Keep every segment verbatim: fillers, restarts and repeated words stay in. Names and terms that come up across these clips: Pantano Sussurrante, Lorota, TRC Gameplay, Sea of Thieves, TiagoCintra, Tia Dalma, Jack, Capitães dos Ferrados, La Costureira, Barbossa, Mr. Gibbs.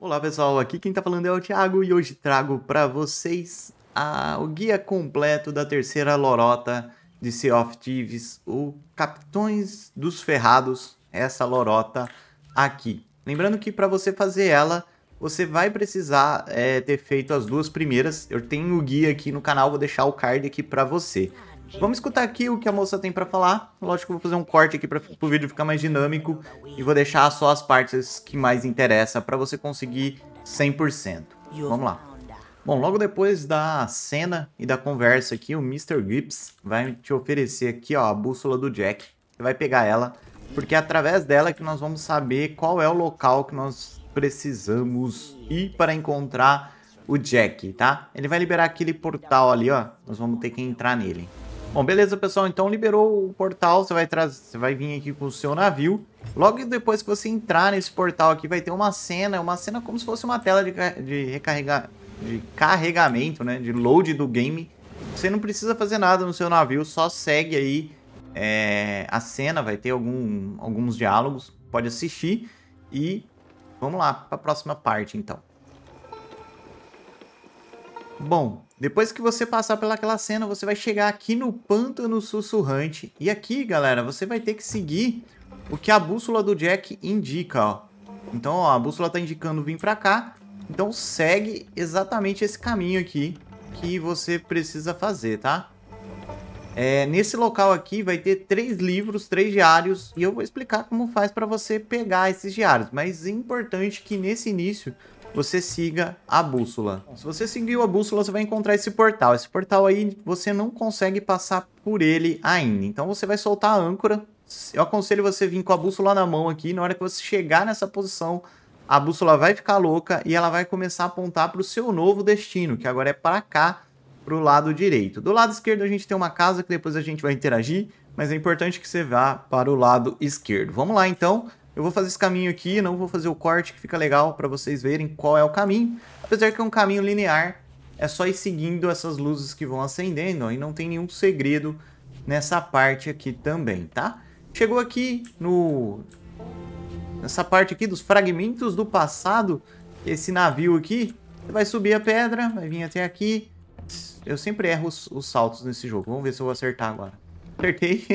Olá pessoal, aqui quem tá falando é o Thiago e hoje trago para vocês a, o guia completo da terceira lorota de Sea of Thieves, o Capitões dos Ferrados, essa lorota aqui. Lembrando que para você fazer ela, você vai precisar é, ter feito as duas primeiras. Eu tenho o guia aqui no canal, vou deixar o card aqui para você. Vamos escutar aqui o que a moça tem para falar. Lógico que eu vou fazer um corte aqui para o vídeo ficar mais dinâmico e vou deixar só as partes que mais interessam para você conseguir cem por cento. Vamos lá. Bom, logo depois da cena e da conversa aqui, o mister Gibbs vai te oferecer aqui ó, a bússola do Jack. Você vai pegar ela, porque é através dela que nós vamos saber qual é o local que nós precisamos ir para encontrar o Jack, tá? Ele vai liberar aquele portal ali, ó. Nós vamos ter que entrar nele. Bom, beleza, pessoal. Então, liberou o portal. Você vai, você vai vir aqui com o seu navio. Logo depois que você entrar nesse portal aqui, vai ter uma cena. Uma cena como se fosse uma tela de, de, recarrega de carregamento, né? De load do game. Você não precisa fazer nada no seu navio. Só segue aí é, a cena. Vai ter algum, alguns diálogos. Pode assistir e... Vamos lá para a próxima parte, então. Bom, depois que você passar pelaquela cena, você vai chegar aqui no Pântano Sussurrante. E aqui, galera, você vai ter que seguir o que a bússola do Jack indica, ó. Então, ó, a bússola tá indicando vir para cá. Então, segue exatamente esse caminho aqui que você precisa fazer, tá? É, nesse local aqui vai ter três livros, três diários, e eu vou explicar como faz para você pegar esses diários. Mas é importante que nesse início você siga a bússola. Se você seguiu a bússola, você vai encontrar esse portal. Esse portal aí você não consegue passar por ele ainda. Então você vai soltar a âncora. Eu aconselho você vir com a bússola na mão aqui. Na hora que você chegar nessa posição, a bússola vai ficar louca e ela vai começar a apontar para o seu novo destino, que agora é para cá, para o lado direito. Do lado esquerdo a gente tem uma casa que depois a gente vai interagir, mas é importante que você vá para o lado esquerdo. Vamos lá então, eu vou fazer esse caminho aqui, não vou fazer o corte que fica legal para vocês verem qual é o caminho. Apesar que é um caminho linear, é só ir seguindo essas luzes que vão acendendo, ó, e não tem nenhum segredo nessa parte aqui também, tá? Chegou aqui no... nessa parte aqui dos fragmentos do passado, esse navio aqui, você vai subir a pedra, vai vir até aqui. Eu sempre erro os, os saltos nesse jogo. Vamos ver se eu vou acertar agora. Acertei.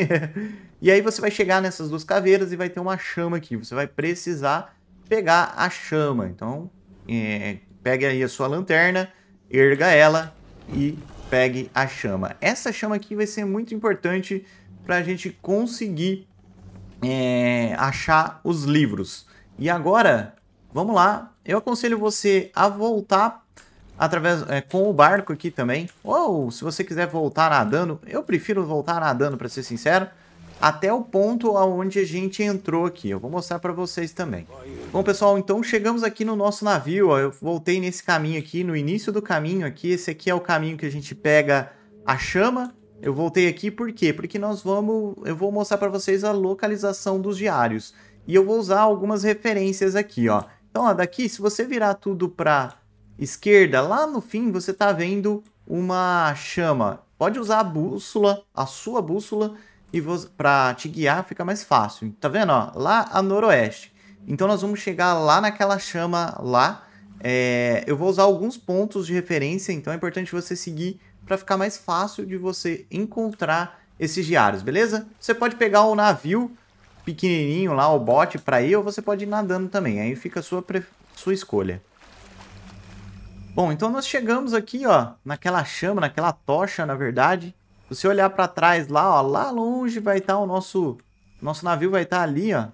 E aí você vai chegar nessas duas caveiras e vai ter uma chama aqui. Você vai precisar pegar a chama. Então, é, pegue aí a sua lanterna, erga ela e pegue a chama. Essa chama aqui vai ser muito importante para a gente conseguir é, achar os livros. E agora, vamos lá. Eu aconselho você a voltar através é, com o barco aqui também, ou se você quiser voltar nadando, eu prefiro voltar nadando, para ser sincero, até o ponto onde a gente entrou aqui. Eu vou mostrar para vocês também. Bom, pessoal, então chegamos aqui no nosso navio, ó. Eu voltei nesse caminho aqui, no início do caminho aqui. Esse aqui é o caminho que a gente pega a chama. Eu voltei aqui por quê? Porque nós vamos, eu vou mostrar para vocês a localização dos diários e eu vou usar algumas referências aqui, ó. Então, ó, daqui, se você virar tudo para esquerda, lá no fim você tá vendo uma chama. Pode usar a bússola, a sua bússola, e para te guiar fica mais fácil. Tá vendo, ó? Lá a noroeste. Então nós vamos chegar lá naquela chama lá. É, eu vou usar alguns pontos de referência, então é importante você seguir para ficar mais fácil de você encontrar esses diários, beleza? Você pode pegar o navio pequenininho lá, o bote para ir, ou você pode ir nadando também. Aí fica a sua, sua escolha. Bom, então nós chegamos aqui, ó, naquela chama, naquela tocha, na verdade. Se você olhar para trás lá, ó, lá longe vai estar o nosso... Nosso navio vai estar ali, ó.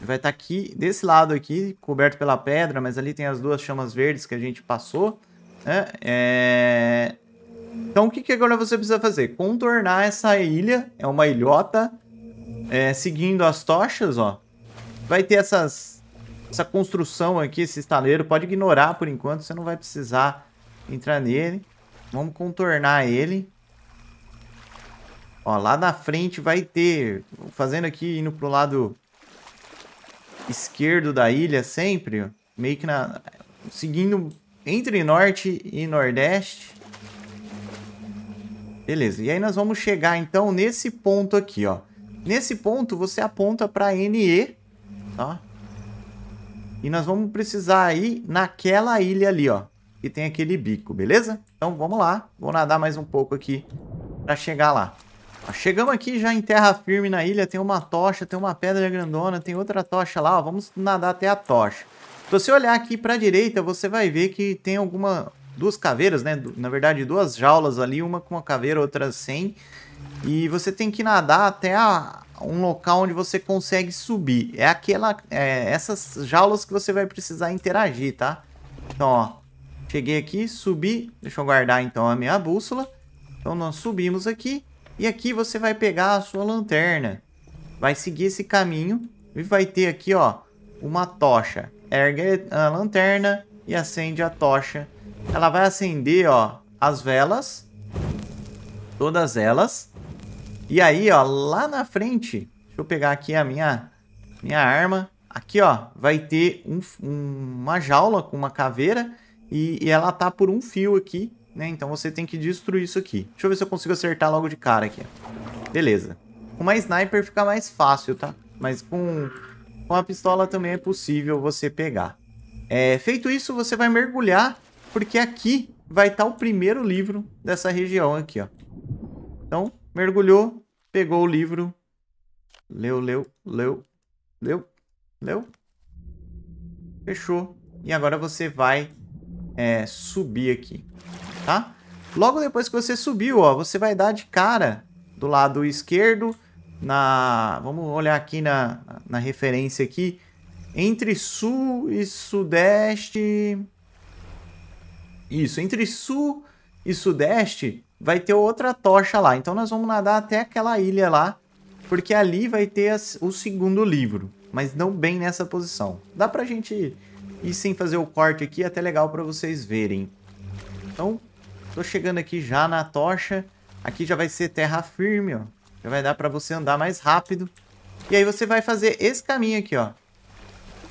Vai estar aqui, desse lado aqui, coberto pela pedra, mas ali tem as duas chamas verdes que a gente passou, né? É... Então, o que, que agora você precisa fazer? Contornar essa ilha, é uma ilhota, é, seguindo as tochas, ó. Vai ter essas... Essa construção aqui, esse estaleiro, pode ignorar por enquanto, você não vai precisar entrar nele. Vamos contornar ele. Ó, lá na frente vai ter, fazendo aqui, indo pro lado esquerdo da ilha sempre, meio que na, seguindo entre norte e nordeste. Beleza, e aí nós vamos chegar então nesse ponto aqui, ó. Nesse ponto você aponta para N E, tá? E nós vamos precisar ir naquela ilha ali, ó, que tem aquele bico, beleza? Então vamos lá, vou nadar mais um pouco aqui para chegar lá. Ó, chegamos aqui já em terra firme na ilha, tem uma tocha, tem uma pedra grandona, tem outra tocha lá, ó, vamos nadar até a tocha. Então, se você olhar aqui para a direita, você vai ver que tem alguma... duas caveiras, né? Na verdade, duas jaulas ali, uma com uma caveira, outra sem. E você tem que nadar até a... um local onde você consegue subir. É aquela... É essas jaulas que você vai precisar interagir, tá? Então, ó. Cheguei aqui, subi. Deixa eu guardar, então, a minha bússola. Então, nós subimos aqui. E aqui você vai pegar a sua lanterna. Vai seguir esse caminho. E vai ter aqui, ó, uma tocha. Ergue a lanterna e acende a tocha. Ela vai acender, ó, as velas. Todas elas. E aí, ó, lá na frente... Deixa eu pegar aqui a minha, minha arma. Aqui, ó, vai ter um, um, uma jaula com uma caveira. E, e ela tá por um fio aqui, né? Então você tem que destruir isso aqui. Deixa eu ver se eu consigo acertar logo de cara aqui. Beleza. Com uma sniper fica mais fácil, tá? Mas com, com a pistola também é possível você pegar. É, feito isso, você vai mergulhar... Porque aqui vai estar o primeiro livro dessa região aqui, ó. Então, mergulhou, pegou o livro. Leu, leu, leu, leu, leu. Fechou. E agora você vai é, subir aqui, tá? Logo depois que você subiu, ó, você vai dar de cara do lado esquerdo. Na... Vamos olhar aqui na, na referência aqui. Entre sul e sudeste... Isso, entre sul e sudeste vai ter outra tocha lá. Então nós vamos nadar até aquela ilha lá, porque ali vai ter as, o segundo livro, mas não bem nessa posição. Dá pra gente ir, ir sem fazer o corte aqui, até legal pra vocês verem. Então, tô chegando aqui já na tocha. Aqui já vai ser terra firme, ó. Já vai dar pra você andar mais rápido. E aí você vai fazer esse caminho aqui, ó.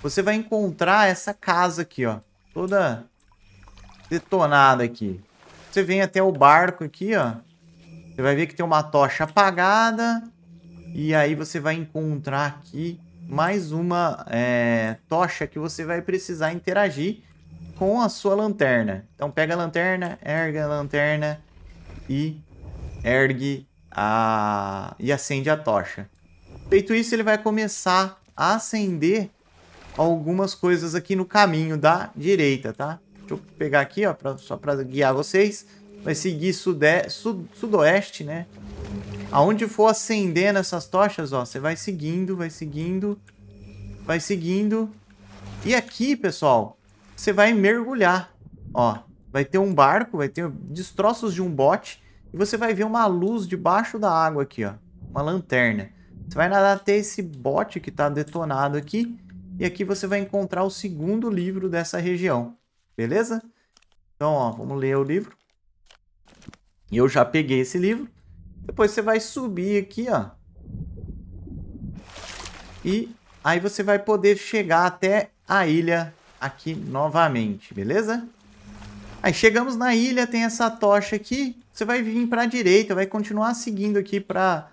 Você vai encontrar essa casa aqui, ó. Toda... detonada aqui. Você vem até o barco aqui, ó. Você vai ver que tem uma tocha apagada. E aí você vai encontrar aqui mais uma é, tocha que você vai precisar interagir com a sua lanterna. Então pega a lanterna, ergue a lanterna e ergue a... e acende a tocha. Feito isso, ele vai começar a acender algumas coisas aqui no caminho da direita, tá? Deixa eu pegar aqui, ó, pra, só para guiar vocês. Vai seguir sude, sud, sudoeste, né? Aonde for acendendo essas tochas, ó, você vai seguindo, vai seguindo, vai seguindo. E aqui, pessoal, você vai mergulhar, ó. Vai ter um barco, vai ter destroços de um bote. E você vai ver uma luz debaixo da água aqui, ó. Uma lanterna. Você vai nadar até esse bote que tá detonado aqui. E aqui você vai encontrar o segundo livro dessa região. Beleza? Então, ó, vamos ler o livro. Eu já peguei esse livro. Depois você vai subir aqui, ó. E aí você vai poder chegar até a ilha aqui novamente, beleza? Aí chegamos na ilha, tem essa tocha aqui. Você vai vir para a direita, vai continuar seguindo aqui para...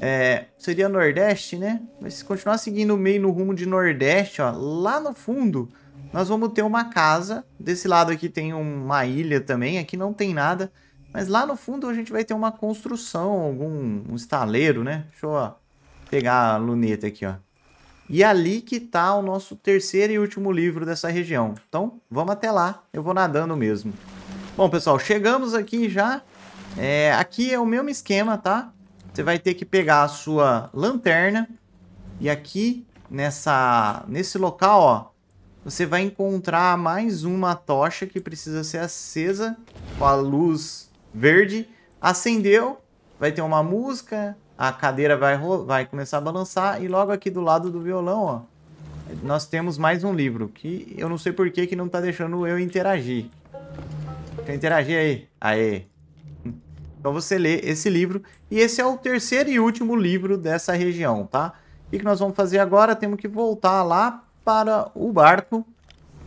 É, seria nordeste, né? Vai continuar seguindo meio no rumo de nordeste, ó. Lá no fundo... Nós vamos ter uma casa. Desse lado aqui tem uma ilha também. Aqui não tem nada. Mas lá no fundo a gente vai ter uma construção. Algum um estaleiro, né? Deixa eu ó, pegar a luneta aqui, ó. E ali que tá o nosso terceiro e último livro dessa região. Então, vamos até lá. Eu vou nadando mesmo. Bom, pessoal, chegamos aqui já. É, aqui é o mesmo esquema, tá? Você vai ter que pegar a sua lanterna. E aqui, nessa, nesse local, ó. Você vai encontrar mais uma tocha que precisa ser acesa com a luz verde. Acendeu, vai ter uma música, a cadeira vai, vai começar a balançar. E logo aqui do lado do violão, ó, nós temos mais um livro. Que eu não sei por que que não tá deixando eu interagir. Deixa eu interagir aí. Aê. Então você lê esse livro. E esse é o terceiro e último livro dessa região, tá? E o que nós vamos fazer agora? Temos que voltar lá para o barco,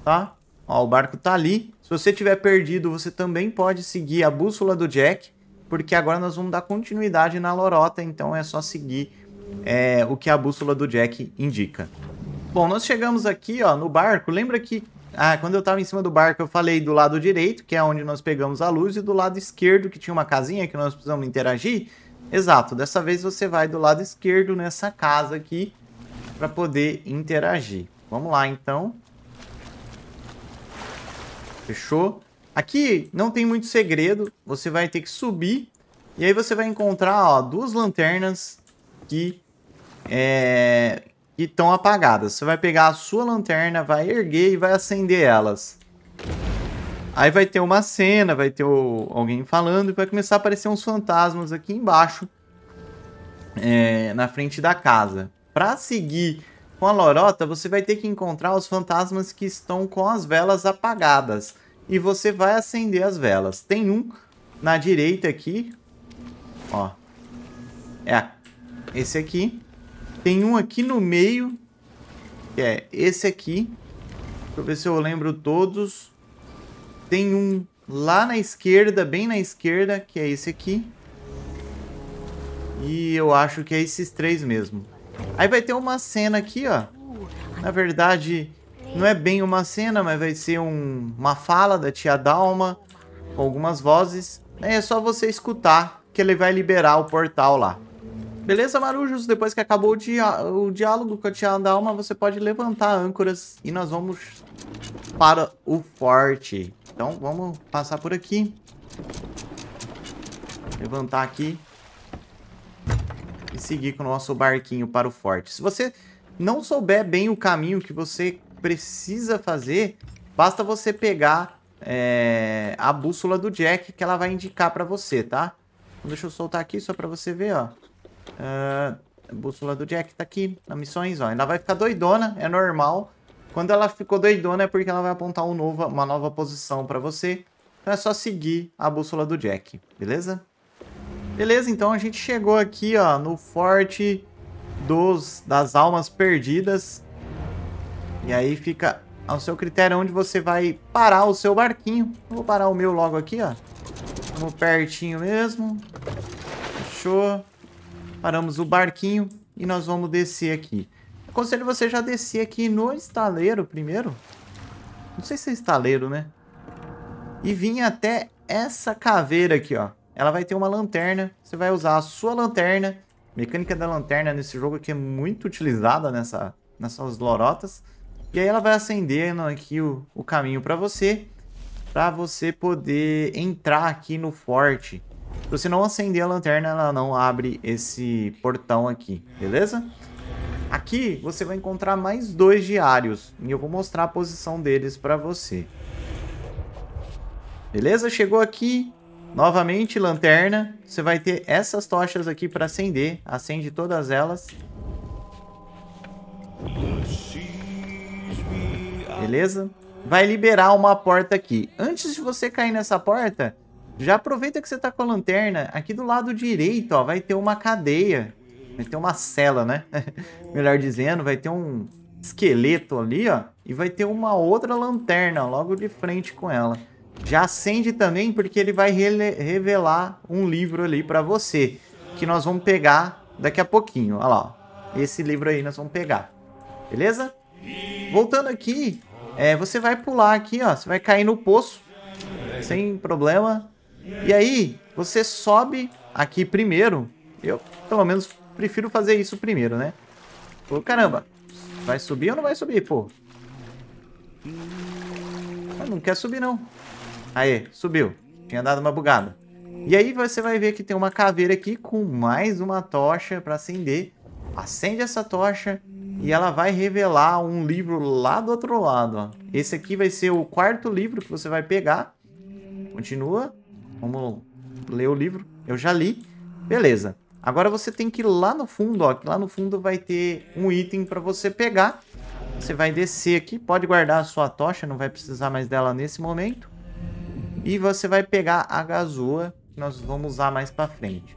tá? Ó, o barco tá ali. Se você tiver perdido, você também pode seguir a bússola do Jack, porque agora nós vamos dar continuidade na lorota, então é só seguir é, o que a bússola do Jack indica. Bom, nós chegamos aqui, ó, no barco. Lembra que... Ah, quando eu tava em cima do barco, eu falei do lado direito, que é onde nós pegamos a luz, e do lado esquerdo, que tinha uma casinha que nós precisamos interagir. Exato, dessa vez você vai do lado esquerdo nessa casa aqui para poder interagir. Vamos lá, então. Fechou? Aqui não tem muito segredo, você vai ter que subir, e aí você vai encontrar, ó, duas lanternas que é... que estão apagadas. Você vai pegar a sua lanterna, vai erguer e vai acender elas. Aí vai ter uma cena, vai ter o... alguém falando, e vai começar a aparecer uns fantasmas aqui embaixo, é... na frente da casa. Para seguir com a lorota, você vai ter que encontrar os fantasmas que estão com as velas apagadas. E você vai acender as velas. Tem um na direita aqui, ó. É esse aqui. Tem um aqui no meio, que é esse aqui. Deixa eu ver se eu lembro todos. Tem um lá na esquerda, bem na esquerda, que é esse aqui. E eu acho que é esses três mesmo. Aí vai ter uma cena aqui, ó. Na verdade, não é bem uma cena, mas vai ser um, uma fala da Tia Dalma, com algumas vozes. Aí é só você escutar, que ele vai liberar o portal lá. Beleza, marujos? Depois que acabou o, dia o diálogo com a Tia Dalma, você pode levantar âncoras e nós vamos para o forte. Então, vamos passar por aqui. Levantar aqui. E seguir com o nosso barquinho para o forte. Se você não souber bem o caminho que você precisa fazer, basta você pegar é, a bússola do Jack, que ela vai indicar para você, tá? Então, deixa eu soltar aqui só para você ver, ó. Uh, a bússola do Jack tá aqui na missões, ó. Ela vai ficar doidona, é normal. Quando ela ficou doidona é porque ela vai apontar um novo, uma nova posição pra você. Então é só seguir a bússola do Jack, beleza? Beleza, então a gente chegou aqui, ó, no forte dos, das almas perdidas. E aí fica ao seu critério onde você vai parar o seu barquinho. Vou parar o meu logo aqui, ó. Vamos pertinho mesmo. Fechou. Paramos o barquinho e nós vamos descer aqui. Aconselho você já descer aqui no estaleiro primeiro. Não sei se é estaleiro, né? E vir até essa caveira aqui, ó. Ela vai ter uma lanterna. Você vai usar a sua lanterna. A mecânica da lanterna nesse jogo aqui é muito utilizada nessa, nessas lorotas. E aí ela vai acendendo aqui o, o caminho para você. Para você poder entrar aqui no forte. Se você não acender a lanterna, ela não abre esse portão aqui, beleza? Aqui você vai encontrar mais dois diários e eu vou mostrar a posição deles para você. Beleza? Chegou aqui, novamente lanterna. Você vai ter essas tochas aqui para acender. Acende todas elas. Beleza? Vai liberar uma porta aqui. Antes de você cair nessa porta... Já aproveita que você tá com a lanterna. Aqui do lado direito, ó, vai ter uma cadeia. Vai ter uma cela, né? Melhor dizendo, vai ter um esqueleto ali, ó. E vai ter uma outra lanterna logo de frente com ela. Já acende também, porque ele vai revelar um livro ali pra você. Que nós vamos pegar daqui a pouquinho. Olha lá, ó. Esse livro aí nós vamos pegar. Beleza? Voltando aqui, é, você vai pular aqui, ó. Você vai cair no poço. Sem problema. E aí, você sobe aqui primeiro. Eu, pelo menos, prefiro fazer isso primeiro, né? Pô, caramba. Vai subir ou não vai subir, pô? Ah, não quer subir, não. Aê, subiu. Tinha dado uma bugada. E aí, você vai ver que tem uma caveira aqui com mais uma tocha para acender. Acende essa tocha e ela vai revelar um livro lá do outro lado, ó. Esse aqui vai ser o quarto livro que você vai pegar. Continua. Vamos ler o livro. Eu já li. Beleza. Agora você tem que ir lá no fundo, ó. Que lá no fundo vai ter um item para você pegar. Você vai descer aqui. Pode guardar a sua tocha. Não vai precisar mais dela nesse momento. E você vai pegar a gazoa. Que nós vamos usar mais para frente.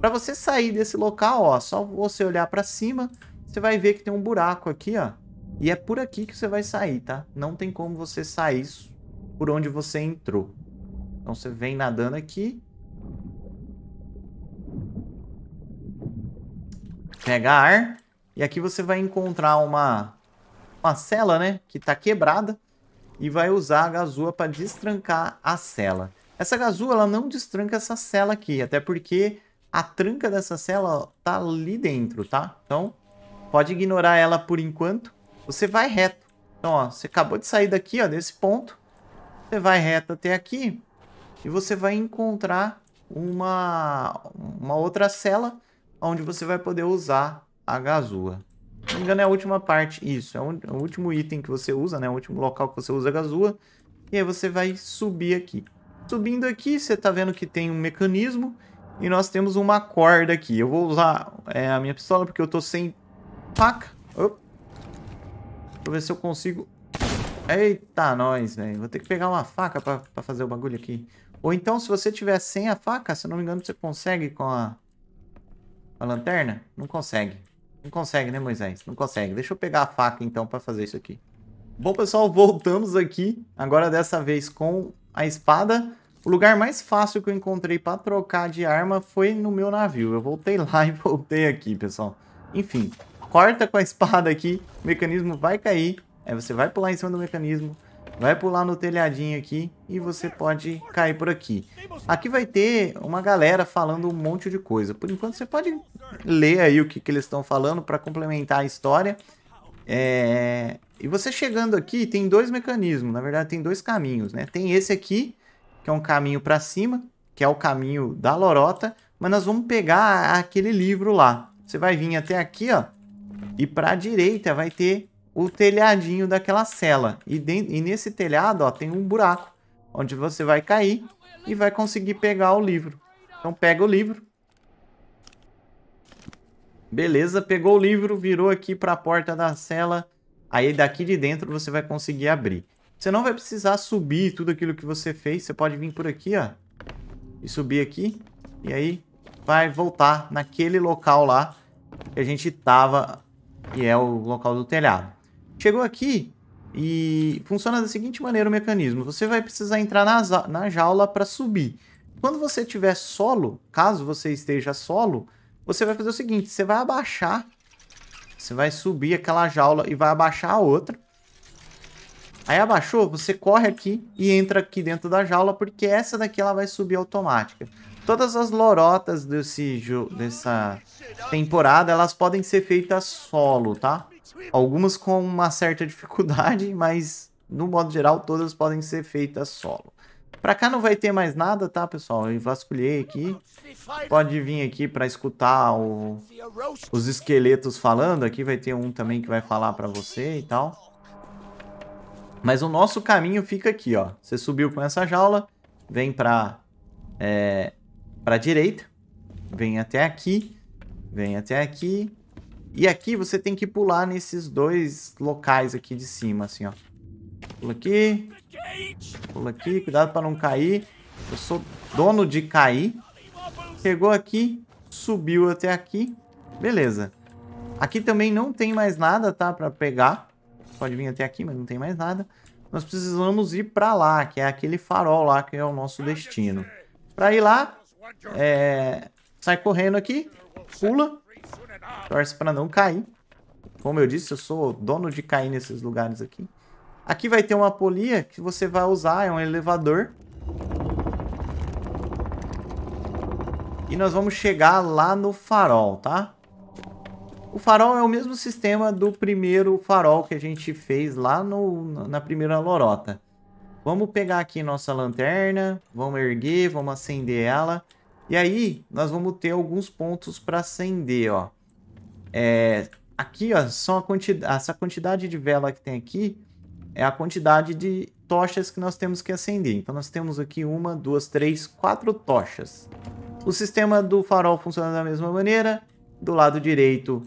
Para você sair desse local, ó. Só você olhar para cima. Você vai ver que tem um buraco aqui, ó. E é por aqui que você vai sair, tá? Não tem como você sair por onde você entrou. Então você vem nadando aqui. Pega ar. E aqui você vai encontrar uma, uma cela, né? Que tá quebrada. E vai usar a gazua para destrancar a cela. Essa gazua, ela não destranca essa cela aqui. Até porque a tranca dessa cela tá ali dentro, tá? Então, pode ignorar ela por enquanto. Você vai reto. Então, ó, você acabou de sair daqui, ó, desse ponto. Você vai reto até aqui. E você vai encontrar uma, uma outra cela onde você vai poder usar a gazua. Se não me engano, é a última parte. Isso, é o último item que você usa, né? O último local que você usa a gazua. E aí você vai subir aqui. Subindo aqui, você tá vendo que tem um mecanismo. E nós temos uma corda aqui. Eu vou usar é, a minha pistola porque eu tô sem faca. Opa. Pra ver se eu consigo... Eita, nós, velho. Vou ter que pegar uma faca pra, pra fazer o bagulho aqui. Ou então, se você tiver sem a faca, se não me engano, você consegue com a... a lanterna? Não consegue. Não consegue, né, Moisés? Não consegue. Deixa eu pegar a faca, então, pra fazer isso aqui. Bom, pessoal, voltamos aqui. Agora, dessa vez, com a espada. O lugar mais fácil que eu encontrei pra trocar de arma foi no meu navio. Eu voltei lá e voltei aqui, pessoal. Enfim, corta com a espada aqui. O mecanismo vai cair. Aí você vai pular em cima do mecanismo. Vai pular no telhadinho aqui. E você pode cair por aqui. Aqui vai ter uma galera falando um monte de coisa. Por enquanto, você pode ler aí o que, que eles estão falando para complementar a história. É... E você chegando aqui, tem dois mecanismos. Na verdade, tem dois caminhos, né? Tem esse aqui, que é um caminho para cima, que é o caminho da lorota. Mas nós vamos pegar aquele livro lá. Você vai vir até aqui, ó. E para a direita vai ter o telhadinho daquela cela. E, de... e nesse telhado, ó, tem um buraco. Onde você vai cair e vai conseguir pegar o livro. Então pega o livro. Beleza, pegou o livro, virou aqui para a porta da cela. Aí daqui de dentro você vai conseguir abrir. Você não vai precisar subir tudo aquilo que você fez. Você pode vir por aqui, ó. E subir aqui. E aí vai voltar naquele local lá que a gente tava. Que é o local do telhado. Chegou aqui. E funciona da seguinte maneira o mecanismo. Você vai precisar entrar na, na jaula para subir. Quando você estiver solo, caso você esteja solo, você vai fazer o seguinte. Você vai abaixar. Você vai subir aquela jaula e vai abaixar a outra. Aí abaixou, você corre aqui e entra aqui dentro da jaula. Porque essa daqui ela vai subir automática. Todas as lorotas desse, dessa temporada, elas podem ser feitas solo, tá? Algumas com uma certa dificuldade, mas no modo geral todas podem ser feitas solo. Pra cá não vai ter mais nada, tá, pessoal? Eu vasculhei aqui. Pode vir aqui pra escutar o... os esqueletos falando. Aqui vai ter um também que vai falar pra você e tal. Mas o nosso caminho fica aqui, ó. Você subiu com essa jaula. Vem pra... É... pra direita. Vem até aqui. Vem até aqui. E aqui você tem que pular nesses dois locais aqui de cima, assim, ó. Pula aqui. Pula aqui. Cuidado pra não cair. Eu sou dono de cair. Pegou aqui. Subiu até aqui. Beleza. Aqui também não tem mais nada, tá? Pra pegar. Pode vir até aqui, mas não tem mais nada. Nós precisamos ir pra lá, que é aquele farol lá, que é o nosso destino. Pra ir lá, é... sai correndo aqui. Pula. Torce para não cair. Como eu disse, eu sou dono de cair nesses lugares aqui. Aqui vai ter uma polia que você vai usar. É um elevador. E nós vamos chegar lá no farol, tá? O farol é o mesmo sistema do primeiro farol que a gente fez lá no, na primeira lorota. Vamos pegar aqui nossa lanterna. Vamos erguer, vamos acender ela. E aí, nós vamos ter alguns pontos para acender, ó. É, aqui, ó, são a quantidade, essa quantidade de vela que tem aqui é a quantidade de tochas que nós temos que acender. Então, nós temos aqui uma, duas, três, quatro tochas. O sistema do farol funciona da mesma maneira. Do lado direito,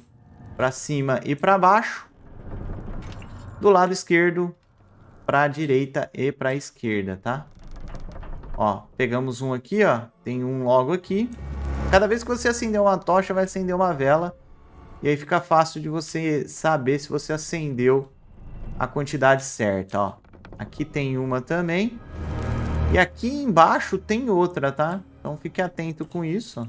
para cima e para baixo. Do lado esquerdo, para a direita e para a esquerda, tá? Ó, pegamos um aqui, ó. Tem um logo aqui. Cada vez que você acender uma tocha, vai acender uma vela. E aí fica fácil de você saber se você acendeu a quantidade certa, ó. Aqui tem uma também. E aqui embaixo tem outra, tá? Então fique atento com isso.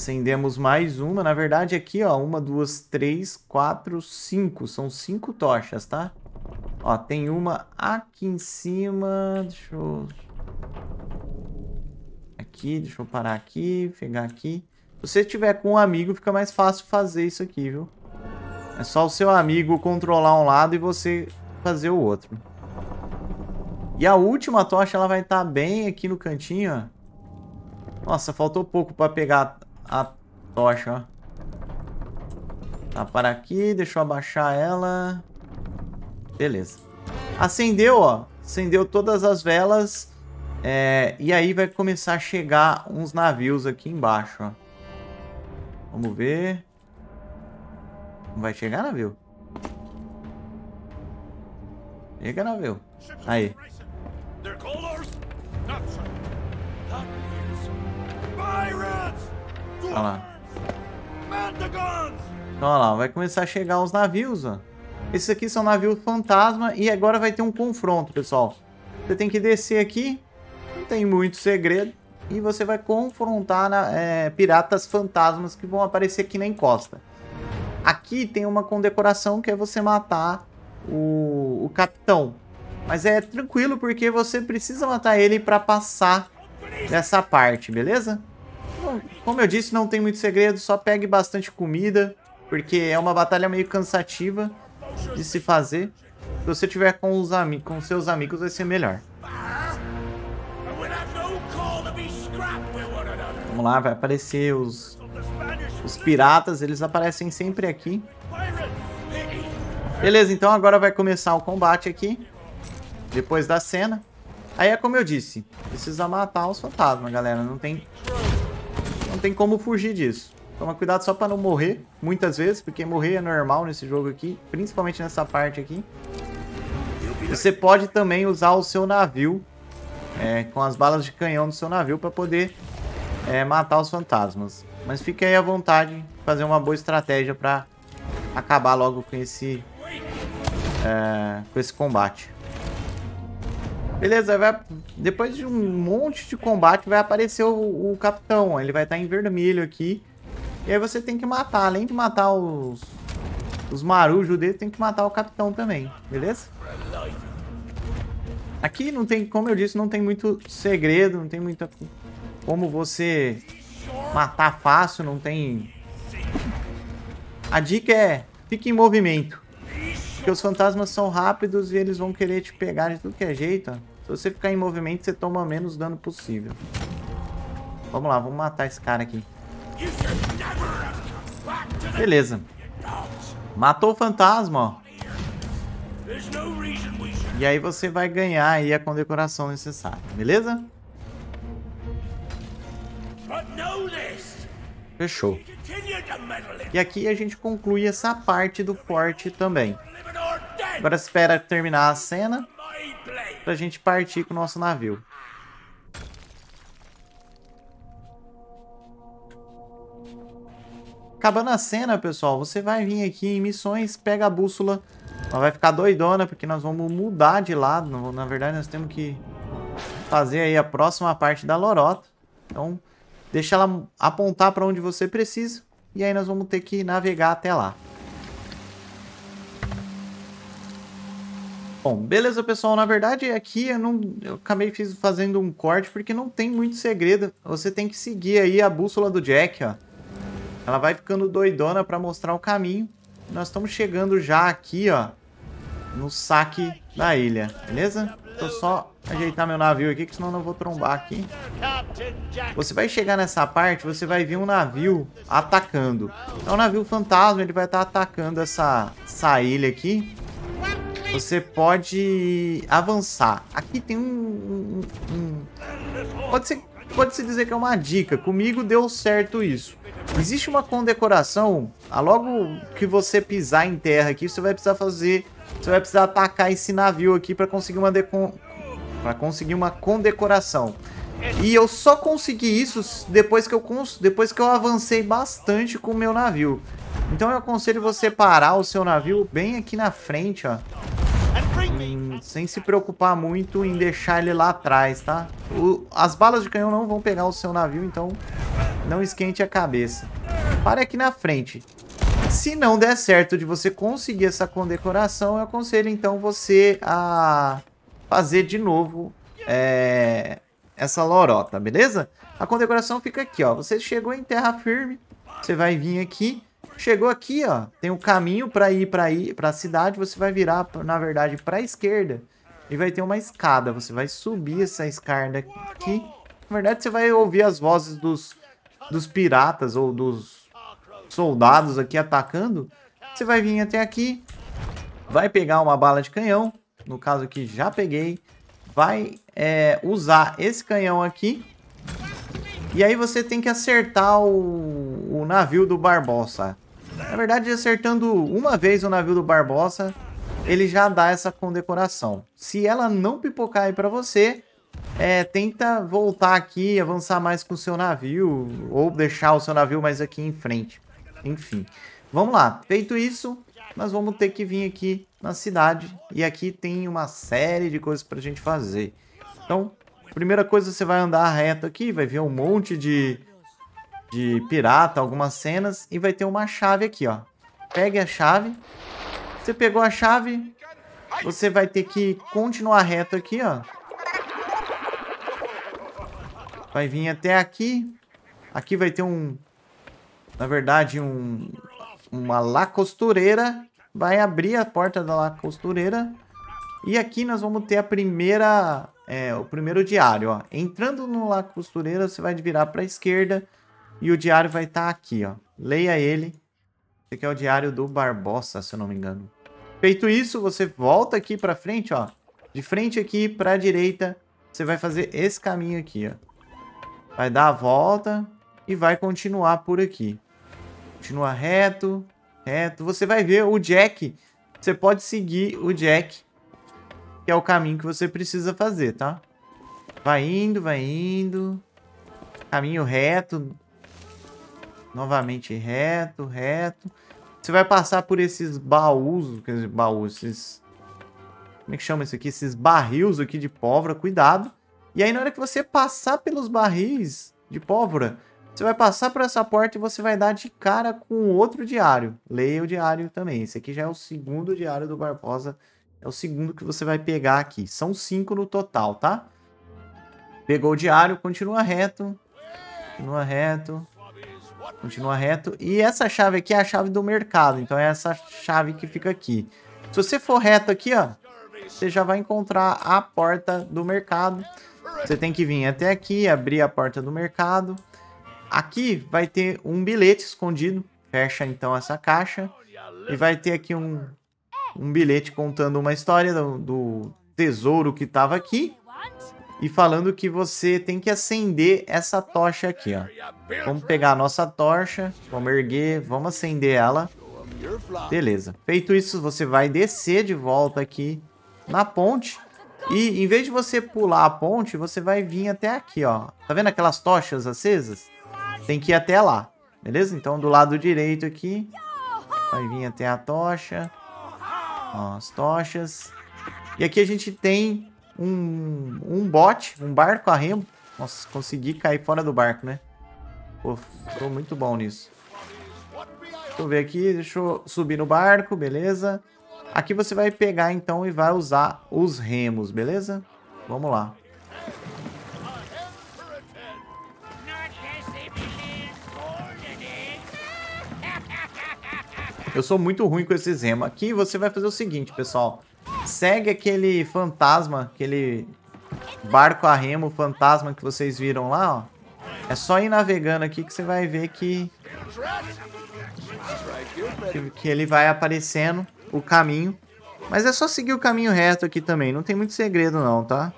Acendemos mais uma. Na verdade, aqui, ó, uma, duas, três, quatro, cinco. São cinco tochas, tá? Ó, tem uma aqui em cima. Deixa eu... Aqui, deixa eu parar aqui, pegar aqui. Se você tiver com um amigo, fica mais fácil fazer isso aqui, viu? É só o seu amigo controlar um lado e você fazer o outro. E a última tocha, ela vai estar bem aqui no cantinho, ó. Nossa, faltou pouco para pegar a, a tocha, ó. Tá, para aqui, deixa eu abaixar ela. Beleza. Acendeu, ó. Acendeu todas as velas. É, e aí vai começar a chegar uns navios aqui embaixo, ó. Vamos ver. Não vai chegar navio? Chega navio. Aí. Olha lá. Então, olha lá, vai começar a chegar os navios, ó. Esses aqui são navios fantasma e agora vai ter um confronto, pessoal. Você tem que descer aqui, não tem muito segredo, e você vai confrontar na, é, piratas fantasmas que vão aparecer aqui na encosta. Aqui tem uma condecoração que é você matar o, o capitão. Mas é tranquilo porque você precisa matar ele para passar dessa parte, beleza? Como eu disse, não tem muito segredo, só pegue bastante comida, porque é uma batalha meio cansativa de se fazer. Se você tiver com, os com seus amigos, vai ser melhor. Vamos lá, vai aparecer os, os piratas, eles aparecem sempre aqui. Beleza, então agora vai começar o combate aqui, depois da cena. Aí é como eu disse, precisa matar os fantasmas, galera, não tem... Não tem como fugir disso. Toma cuidado só para não morrer muitas vezes, porque morrer é normal nesse jogo aqui, principalmente nessa parte aqui. Você pode também usar o seu navio, é, com as balas de canhão do seu navio, para poder é, matar os fantasmas. Mas fique aí à vontade, fazer uma boa estratégia para acabar logo com esse, é, com esse combate. Beleza, vai... depois de um monte de combate vai aparecer o, o capitão, ele vai estar em vermelho aqui. E aí você tem que matar, além de matar os, os marujos dele, tem que matar o capitão também, beleza? Aqui não tem, como eu disse, não tem muito segredo, não tem muita como você matar fácil, não tem... A dica é, fique em movimento. Porque os fantasmas são rápidos e eles vão querer te pegar de tudo que é jeito, ó. Se você ficar em movimento, você toma menos dano possível. Vamos lá, vamos matar esse cara aqui. Beleza. Matou o fantasma, ó. E aí você vai ganhar aí a condecoração necessária, beleza? Fechou. E aqui a gente conclui essa parte do forte também. Agora espera terminar a cena pra gente partir com o nosso navio. Acabando a cena, pessoal, você vai vir aqui em missões, pega a bússola. Ela vai ficar doidona, porque nós vamos mudar de lado. Na verdade, nós temos que fazer aí a próxima parte da lorota. Então, deixa ela apontar pra onde você precisa. E aí nós vamos ter que navegar até lá. Bom, beleza, pessoal. Na verdade, aqui eu, não, eu acabei fiz, fazendo um corte porque não tem muito segredo. Você tem que seguir aí a bússola do Jack, ó. Ela vai ficando doidona para mostrar o caminho. Nós estamos chegando já aqui, ó, no saque da ilha, beleza? Vou só ajeitar meu navio aqui, que senão eu não vou trombar aqui. Você vai chegar nessa parte, você vai ver um navio atacando. É um navio fantasma, ele vai estar atacando essa, essa ilha aqui. Você pode avançar. Aqui tem um... um, um... Pode-se pode-se dizer que é uma dica. Comigo deu certo isso. Existe uma condecoração. Logo que você pisar em terra aqui, você vai precisar fazer... Você vai precisar atacar esse navio aqui para conseguir uma decon... para conseguir uma condecoração. E eu só consegui isso depois que eu, cons... depois que eu avancei bastante com o meu navio. Então eu aconselho você parar o seu navio bem aqui na frente, ó. Sem se preocupar muito em deixar ele lá atrás, tá? O, as balas de canhão não vão pegar o seu navio, então Não esquente a cabeça. Para aqui na frente. Se não der certo de você conseguir essa condecoração, eu aconselho então você a fazer de novo é, essa lorota, beleza? A condecoração fica aqui, ó. Você chegou em terra firme, você vai vir aqui. Chegou aqui, ó. Tem um caminho para ir para ir para a cidade. Você vai virar, na verdade, para a esquerda e vai ter uma escada. Você vai subir essa escada aqui. Na verdade, você vai ouvir as vozes dos, dos piratas ou dos soldados aqui atacando. Você vai vir até aqui, vai pegar uma bala de canhão. No caso aqui, já peguei. Vai é, usar esse canhão aqui. E aí você tem que acertar o, o navio do Barbossa. Na verdade, acertando uma vez o navio do Barbossa, ele já dá essa condecoração. Se ela não pipocar aí pra você, é, tenta voltar aqui, avançar mais com o seu navio, ou deixar o seu navio mais aqui em frente. Enfim, vamos lá. Feito isso, nós vamos ter que vir aqui na cidade. E aqui tem uma série de coisas pra gente fazer. Então, primeira coisa, você vai andar reto aqui, vai ver um monte de, de pirata, algumas cenas, e vai ter uma chave aqui, ó. Pegue a chave. Você pegou a chave, você vai ter que continuar reto aqui, ó. Vai vir até aqui. Aqui vai ter um, na verdade, um uma La Costureira. Vai abrir a porta da La Costureira. E aqui nós vamos ter a primeira... É, o primeiro diário, ó. Entrando no La Costureira, você vai virar para a esquerda e o diário vai estar tá aqui, ó. Leia ele. Esse aqui é o diário do Barbossa, se eu não me engano. Feito isso, você volta aqui para frente, ó. De frente aqui para a direita, você vai fazer esse caminho aqui, ó. Vai dar a volta e vai continuar por aqui. Continua reto, reto. Você vai ver o Jack. Você pode seguir o Jack, que é o caminho que você precisa fazer, tá? Vai indo, vai indo. Caminho reto. Novamente reto, reto. Você vai passar por esses baús, quer dizer, baús, esses... Como é que chama isso aqui? Esses barris aqui de pólvora, cuidado. E aí na hora que você passar pelos barris de pólvora, você vai passar por essa porta e você vai dar de cara com outro diário. Leia o diário também. Esse aqui já é o segundo diário do Barbossa. É o segundo que você vai pegar aqui. São cinco no total, tá? Pegou o diário, continua reto. Continua reto. Continua reto. E essa chave aqui é a chave do mercado. Então é essa chave que fica aqui. Se você for reto aqui, ó, você já vai encontrar a porta do mercado. Você tem que vir até aqui, abrir a porta do mercado. Aqui vai ter um bilhete escondido. Fecha então essa caixa. E vai ter aqui um... um bilhete contando uma história do, do tesouro que estava aqui e falando que você tem que acender essa tocha aqui, ó. Vamos pegar a nossa tocha, vamos erguer, vamos acender ela. Beleza. Feito isso, você vai descer de volta aqui na ponte e em vez de você pular a ponte, você vai vir até aqui, ó. Tá vendo aquelas tochas acesas? Tem que ir até lá, beleza? Então, do lado direito aqui, vai vir até a tocha. Ó, as tochas. E aqui a gente tem um, um bote, um barco a remo. Nossa, consegui cair fora do barco, né? Pô, tô muito bom nisso. Deixa eu ver aqui, deixa eu subir no barco, beleza? Aqui você vai pegar então e vai usar os remos, beleza? Vamos lá. Eu sou muito ruim com esses remos. Aqui você vai fazer o seguinte, pessoal. Segue aquele fantasma, aquele barco a remo fantasma que vocês viram lá, ó. É só ir navegando aqui que você vai ver que... que ele vai aparecendo o caminho. Mas é só seguir o caminho reto aqui também. Não tem muito segredo não, tá?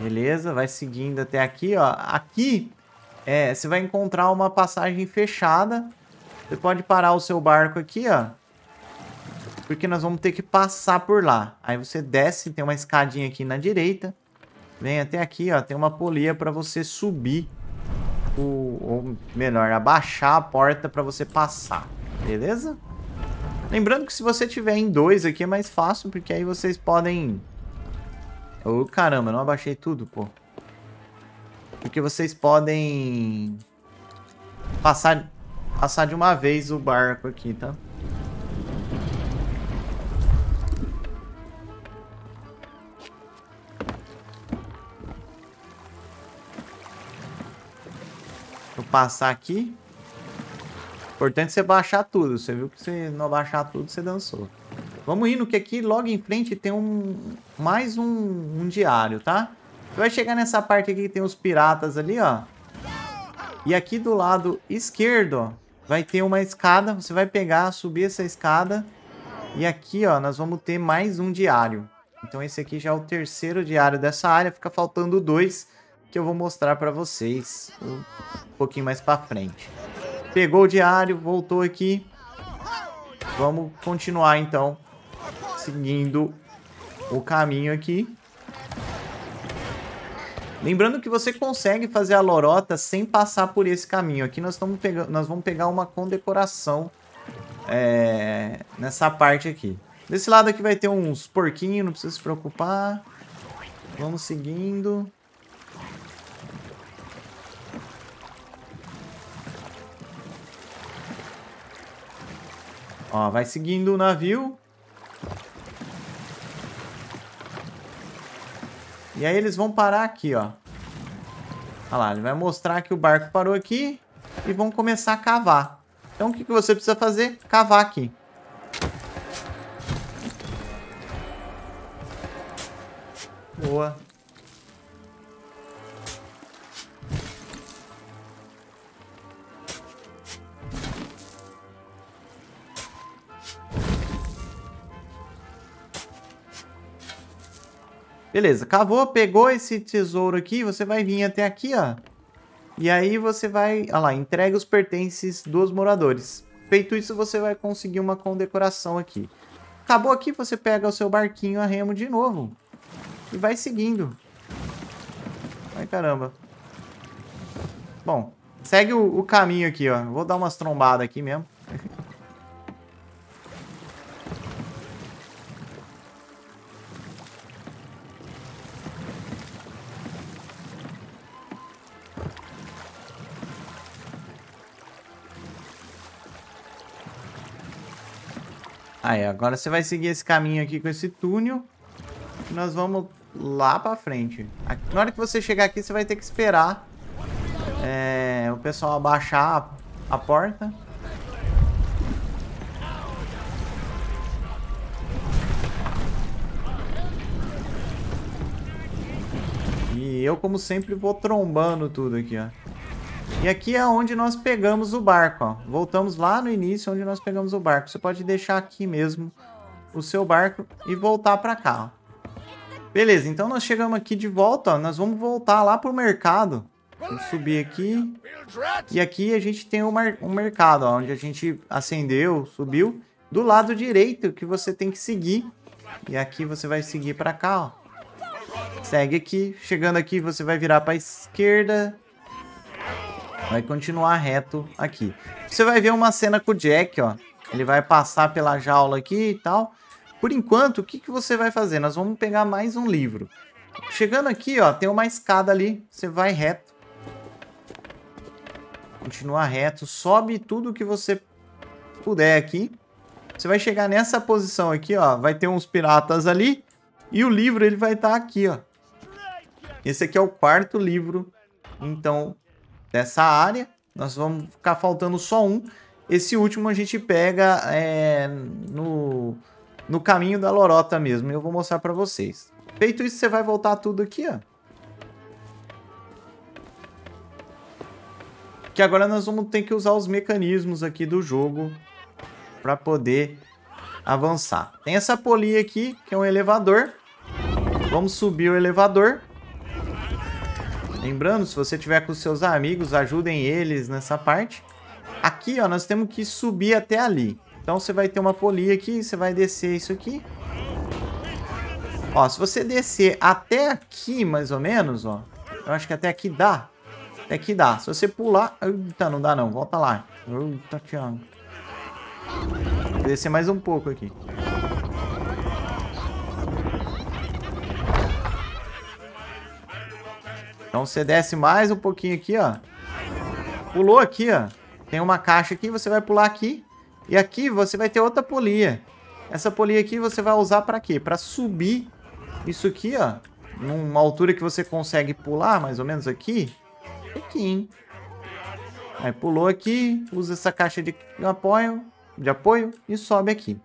Beleza, vai seguindo até aqui, ó. Aqui, é, você vai encontrar uma passagem fechada. Você pode parar o seu barco aqui, ó. Porque nós vamos ter que passar por lá. Aí você desce, tem uma escadinha aqui na direita. Vem até aqui, ó. Tem uma polia para você subir. O, ou melhor, abaixar a porta para você passar. Beleza? Lembrando que se você tiver em dois aqui é mais fácil, porque aí vocês podem... Oh, caramba, não abaixei tudo, pô. Porque vocês podem passar, passar de uma vez o barco aqui, tá? Vou passar aqui. Importante você baixar tudo. Você viu que se não baixar tudo, você dançou. Vamos indo, que aqui logo em frente tem um mais um, um diário, tá? Você vai chegar nessa parte aqui que tem os piratas ali, ó. E aqui do lado esquerdo, ó, vai ter uma escada. Você vai pegar, subir essa escada. E aqui, ó, nós vamos ter mais um diário. Então esse aqui já é o terceiro diário dessa área. Fica faltando dois que eu vou mostrar pra vocês um pouquinho mais pra frente. Pegou o diário, voltou aqui. Vamos continuar, então, seguindo o caminho aqui. Lembrando que você consegue fazer a lorota sem passar por esse caminho. Aqui nós, estamos pegando, nós vamos pegar uma condecoração é, nessa parte aqui. Desse lado aqui vai ter uns porquinhos, não precisa se preocupar. Vamos seguindo. Ó, vai seguindo o navio. E aí eles vão parar aqui, ó. Olha lá, ele vai mostrar que o barco parou aqui e vão começar a cavar. Então o que que você precisa fazer? Cavar aqui. Boa. Beleza, cavou, pegou esse tesouro aqui, você vai vir até aqui, ó. E aí você vai, olha lá, entrega os pertences dos moradores. Feito isso, você vai conseguir uma condecoração aqui. Acabou aqui, você pega o seu barquinho a remo de novo. E vai seguindo. Ai, caramba. Bom, segue o, o caminho aqui, ó. Vou dar umas trombadas aqui mesmo. Aí, agora você vai seguir esse caminho aqui com esse túnel. E nós vamos lá pra frente. Aqui, na hora que você chegar aqui, você vai ter que esperar é, o pessoal abaixar a, a porta. E eu, como sempre, vou trombando tudo aqui, ó. E aqui é onde nós pegamos o barco, ó. Voltamos lá no início, onde nós pegamos o barco. Você pode deixar aqui mesmo o seu barco e voltar pra cá, ó. Beleza, então nós chegamos aqui de volta, ó. Nós vamos voltar lá pro mercado. Vamos subir aqui. E aqui a gente tem um, um mercado, ó, onde a gente acendeu, subiu. Do lado direito que você tem que seguir. E aqui você vai seguir pra cá, ó. Segue aqui. Chegando aqui, você vai virar pra esquerda. Vai continuar reto aqui. Você vai ver uma cena com o Jack, ó. Ele vai passar pela jaula aqui e tal. Por enquanto, o que que você vai fazer? Nós vamos pegar mais um livro. Chegando aqui, ó, tem uma escada ali. Você vai reto. Continua reto. Sobe tudo que você puder aqui. Você vai chegar nessa posição aqui, ó. Vai ter uns piratas ali. E o livro, ele vai estar aqui, ó. Esse aqui é o quarto livro. Então... dessa área, nós vamos ficar faltando só um. Esse último a gente pega é, no, no caminho da lorota mesmo. Eu vou mostrar pra vocês. Feito isso, você vai voltar tudo aqui, ó. Que agora nós vamos ter que usar os mecanismos aqui do jogo pra poder avançar. Tem essa polia aqui, que é um elevador. Vamos subir o elevador. Lembrando, se você tiver com seus amigos, ajudem eles nessa parte. Aqui, ó, nós temos que subir até ali. Então, você vai ter uma polia aqui, você vai descer isso aqui. Ó, se você descer até aqui, mais ou menos, ó. Eu acho que até aqui dá. Até aqui dá. Se você pular... Eita, não dá não. Volta lá. Eita, Tiago. descer mais um pouco aqui. Então você desce mais um pouquinho aqui, ó. Pulou aqui, ó. Tem uma caixa aqui, você vai pular aqui. E aqui você vai ter outra polia. Essa polia aqui você vai usar pra quê? Pra subir isso aqui, ó. Numa altura que você consegue pular, mais ou menos aqui. Aqui, hein? Aí pulou aqui, usa essa caixa de apoio, de apoio e sobe aqui.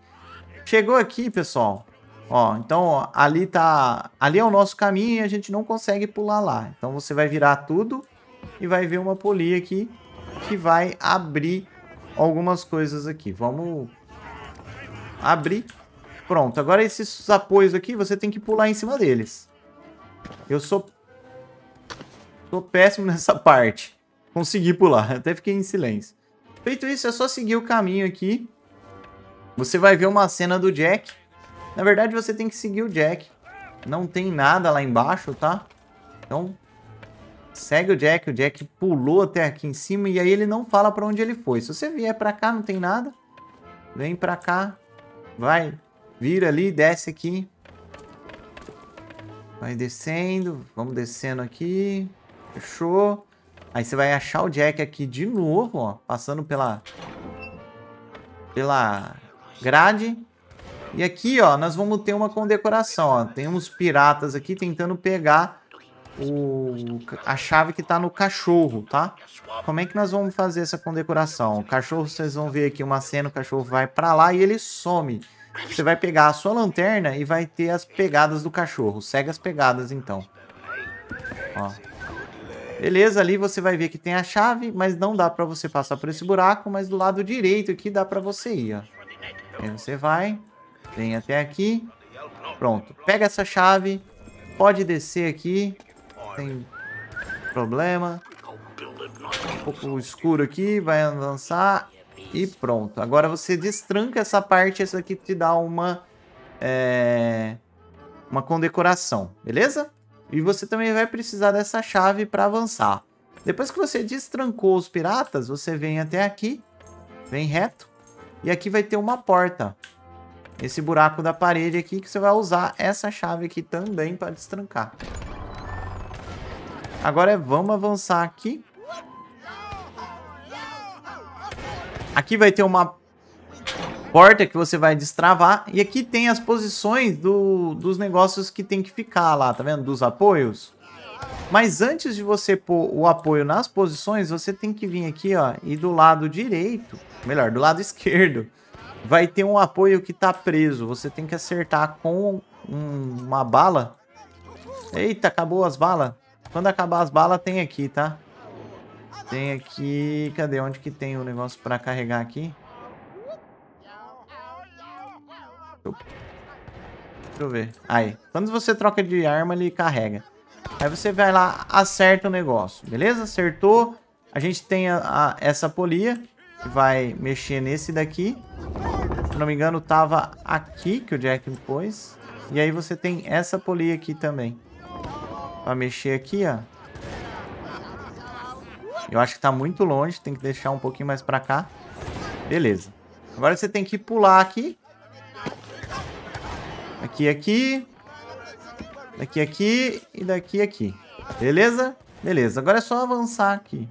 Chegou aqui, pessoal. Ó, então ó, ali tá, ali é o nosso caminho e a gente não consegue pular lá. Então você vai virar tudo e vai ver uma polia aqui que vai abrir algumas coisas aqui. Vamos abrir. Pronto, agora esses apoios aqui você tem que pular em cima deles. Eu sou, sou péssimo nessa parte. Consegui pular, até fiquei em silêncio. Feito isso, é só seguir o caminho aqui. Você vai ver uma cena do Jack. Na verdade, você tem que seguir o Jack. Não tem nada lá embaixo, tá? Então, segue o Jack. O Jack pulou até aqui em cima e aí ele não fala pra onde ele foi. Se você vier pra cá, não tem nada. Vem pra cá. Vai. Vira ali, desce aqui. Vai descendo. Vamos descendo aqui. Fechou. Aí você vai achar o Jack aqui de novo, ó. Passando pela... Pela grade. E aqui, ó, nós vamos ter uma condecoração, ó. Tem uns piratas aqui tentando pegar o... a chave que tá no cachorro, tá? Como é que nós vamos fazer essa condecoração? O cachorro, vocês vão ver aqui uma cena, o cachorro vai pra lá e ele some. Você vai pegar a sua lanterna e vai ter as pegadas do cachorro. Segue as pegadas, então. Ó. Beleza, ali você vai ver que tem a chave, mas não dá pra você passar por esse buraco, mas do lado direito aqui dá pra você ir, ó. Aí você vai... Vem até aqui. Pronto. Pega essa chave. Pode descer aqui. Não tem problema. Um pouco escuro aqui. Vai avançar. E pronto. Agora você destranca essa parte. Essa aqui te dá uma... É, uma condecoração. Beleza? E você também vai precisar dessa chave para avançar. Depois que você destrancou os piratas, você vem até aqui. Vem reto. E aqui vai ter uma porta. Esse buraco da parede aqui que você vai usar essa chave aqui também para destrancar. Agora vamos avançar aqui. Aqui vai ter uma porta que você vai destravar. E aqui tem as posições do, dos negócios que tem que ficar lá, tá vendo? Dos apoios. Mas antes de você pôr o apoio nas posições, você tem que vir aqui, ó, e do lado direito, melhor, do lado esquerdo, vai ter um apoio que tá preso. Você tem que acertar com um, uma bala. Eita, acabou as balas. Quando acabar as balas, tem aqui, tá? Tem aqui... Cadê? Onde que tem o negócio pra carregar aqui? Deixa eu ver. Aí. Quando você troca de arma, ele carrega. Aí você vai lá, acerta o negócio. Beleza? Acertou. A gente tem a, a, essa polia. Que vai mexer nesse daqui. Se não me engano, tava aqui que o Jack me pôs. E aí você tem essa polia aqui também. Pra mexer aqui, ó. Eu acho que tá muito longe. Tem que deixar um pouquinho mais pra cá. Beleza. Agora você tem que pular aqui. Aqui, aqui. Daqui, aqui. E daqui, aqui. Beleza? Beleza. Agora é só avançar aqui.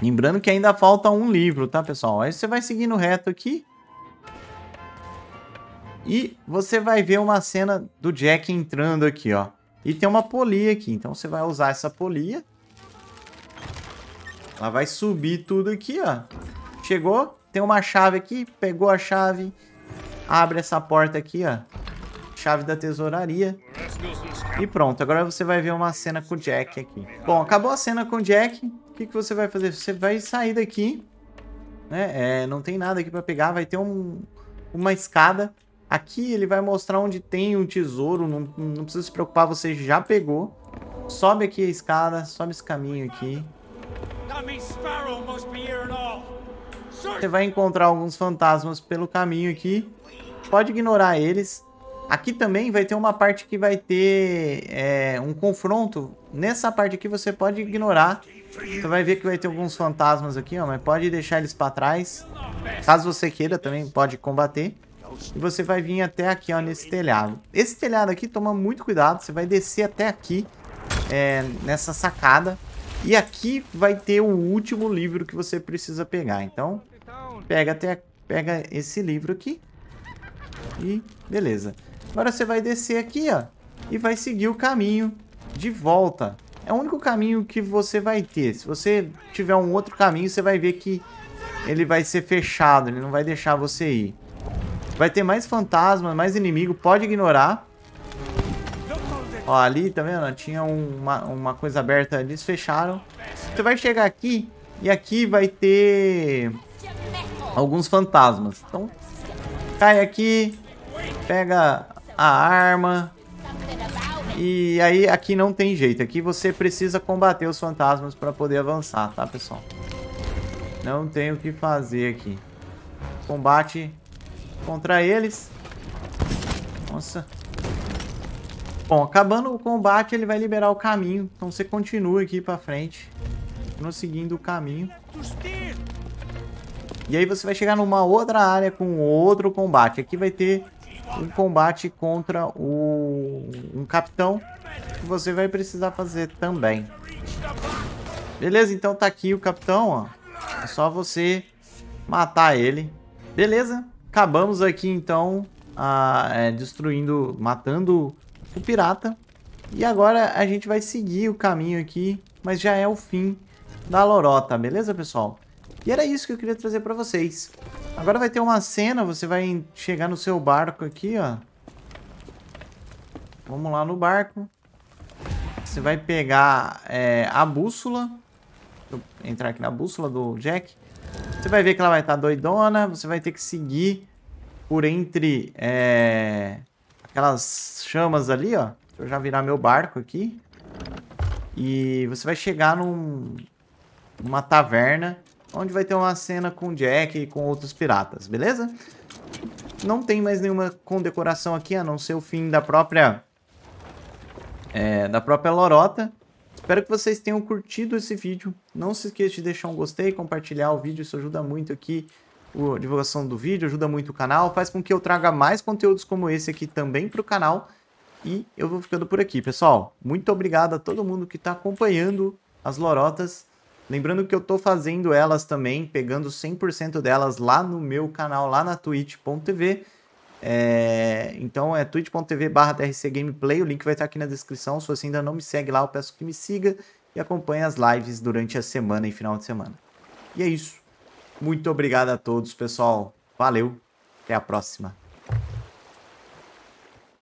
Lembrando que ainda falta um livro, tá, pessoal? Aí você vai seguindo reto aqui. E você vai ver uma cena do Jack entrando aqui, ó. E tem uma polia aqui. Então você vai usar essa polia. Ela vai subir tudo aqui, ó. Chegou. Tem uma chave aqui. Pegou a chave. Abre essa porta aqui, ó. Chave da tesouraria. E pronto. Agora você vai ver uma cena com o Jack aqui. Bom, acabou a cena com o Jack. O que, que você vai fazer? Você vai sair daqui, né? É, não tem nada aqui para pegar. Vai ter um, uma escada. Aqui ele vai mostrar onde tem um tesouro. Não, não precisa se preocupar, você já pegou. Sobe aqui a escada, sobe esse caminho aqui. Você vai encontrar alguns fantasmas pelo caminho aqui. Pode ignorar eles. Aqui também vai ter uma parte que vai ter é, um confronto Nessa parte aqui você pode ignorar. Você vai ver que vai ter alguns fantasmas aqui, ó, mas pode deixar eles pra trás. Caso você queira também, pode combater. E você vai vir até aqui, ó, nesse telhado. Esse telhado aqui, toma muito cuidado. Você vai descer até aqui, é, nessa sacada. E aqui vai ter o último livro que você precisa pegar. Então, pega, até, pega esse livro aqui. E beleza. Agora você vai descer aqui, ó, e vai seguir o caminho de volta. É o único caminho que você vai ter. Se você tiver um outro caminho, você vai ver que ele vai ser fechado. Ele não vai deixar você ir. Vai ter mais fantasmas, mais inimigo. Pode ignorar. Ó, ali, tá vendo? Tinha uma, uma coisa aberta. Eles fecharam. Você vai chegar aqui e aqui vai ter alguns fantasmas. Então, cai aqui. Pega a arma. E aí, aqui não tem jeito. Aqui você precisa combater os fantasmas para poder avançar, tá, pessoal? Não tem o que fazer aqui. Combate contra eles. Nossa. Bom, acabando o combate, ele vai liberar o caminho. Então, você continua aqui para frente. Continua seguindo o caminho. E aí, você vai chegar numa outra área com outro combate. Aqui vai ter um combate contra o, um capitão que você vai precisar fazer também. Beleza, então tá aqui o capitão, ó. É só você matar ele. Beleza, acabamos aqui então a, é, destruindo, matando o pirata. E agora a gente vai seguir o caminho aqui, mas já é o fim da lorota, beleza, pessoal? E era isso que eu queria trazer pra vocês. Agora vai ter uma cena, você vai chegar no seu barco aqui, ó. Vamos lá no barco. Você vai pegar é, a bússola. Vou entrar aqui na bússola do Jack. Você vai ver que ela vai estar doidona. Você vai ter que seguir por entre é, aquelas chamas ali, ó. Deixa eu já virar meu barco aqui. E você vai chegar num, numa taverna, onde vai ter uma cena com Jack e com outros piratas, beleza? Não tem mais nenhuma condecoração aqui, a não ser o fim da própria é, da própria lorota. Espero que vocês tenham curtido esse vídeo. Não se esqueça de deixar um gostei, compartilhar o vídeo, isso ajuda muito aqui a divulgação do vídeo, ajuda muito o canal, faz com que eu traga mais conteúdos como esse aqui também para o canal. E eu vou ficando por aqui, pessoal. Muito obrigado a todo mundo que está acompanhando as lorotas. Lembrando que eu tô fazendo elas também, pegando cem por cento delas lá no meu canal, lá na twitch ponto tv. É, então é twitch ponto tv barra T R C Gameplay, o link vai estar aqui na descrição. Se você ainda não me segue lá, eu peço que me siga e acompanhe as lives durante a semana e final de semana. E é isso. Muito obrigado a todos, pessoal. Valeu, até a próxima.